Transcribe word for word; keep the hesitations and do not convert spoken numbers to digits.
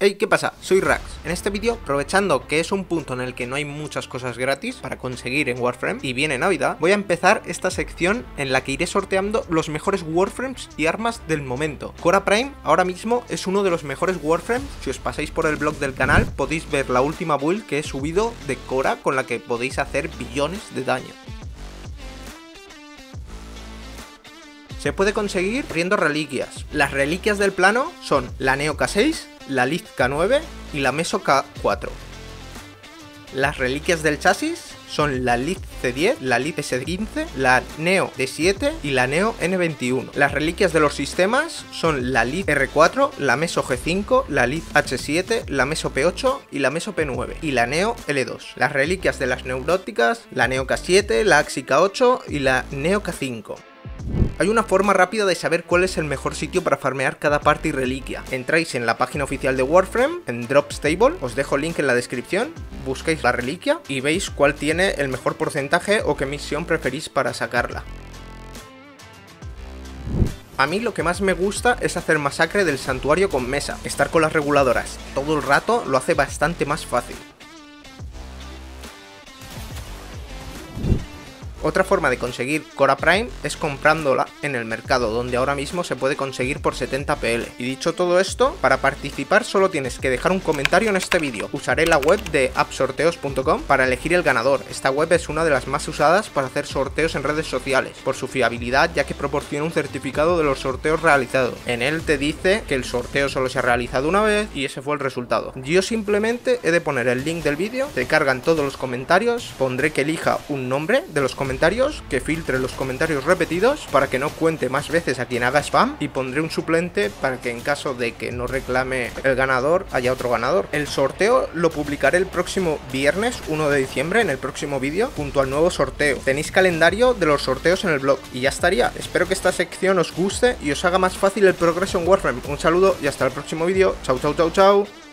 Hey, ¿qué pasa? Soy Rax. En este vídeo, aprovechando que es un punto en el que no hay muchas cosas gratis para conseguir en Warframe y viene Navidad, voy a empezar esta sección en la que iré sorteando los mejores Warframes y armas del momento. Khora Prime ahora mismo es uno de los mejores Warframes. Si os pasáis por el blog del canal podéis ver la última build que he subido de Khora con la que podéis hacer billones de daño. Se puede conseguir abriendo reliquias. Las reliquias del plano son la Neo K seis, la Lith K nueve y la Meso K cuatro. Las reliquias del chasis son la Lith C diez, la Lith S quince, la Neo D siete y la Neo N veintiuno. Las reliquias de los sistemas son la Lith R cuatro, la Meso G cinco, la Lith H siete, la Meso P ocho y la Meso P nueve y la Neo L dos. Las reliquias de las neuróticas, la Neo K siete, la Axi K ocho y la Neo K cinco. Hay una forma rápida de saber cuál es el mejor sitio para farmear cada parte y reliquia. Entráis en la página oficial de Warframe, en Drop Tables, os dejo el link en la descripción, buscáis la reliquia y veis cuál tiene el mejor porcentaje o qué misión preferís para sacarla. A mí lo que más me gusta es hacer masacre del santuario con Mesa. Estar con las reguladoras todo el rato lo hace bastante más fácil. Otra forma de conseguir Khora Prime es comprándola en el mercado, donde ahora mismo se puede conseguir por setenta P L. Y dicho todo esto, para participar solo tienes que dejar un comentario en este vídeo. Usaré la web de app sorteos punto com para elegir el ganador. Esta web es una de las más usadas para hacer sorteos en redes sociales, por su fiabilidad ya que proporciona un certificado de los sorteos realizados. En él te dice que el sorteo solo se ha realizado una vez y ese fue el resultado. Yo simplemente he de poner el link del vídeo, te cargan todos los comentarios, pondré que elija un nombre de los comentarios comentarios, que filtre los comentarios repetidos para que no cuente más veces a quien haga spam y pondré un suplente para que en caso de que no reclame el ganador haya otro ganador. El sorteo lo publicaré el próximo viernes uno de diciembre en el próximo vídeo junto al nuevo sorteo. Tenéis calendario de los sorteos en el blog y ya estaría. Espero que esta sección os guste y os haga más fácil el progreso en Warframe. Un saludo y hasta el próximo vídeo. Chau chau chau chau.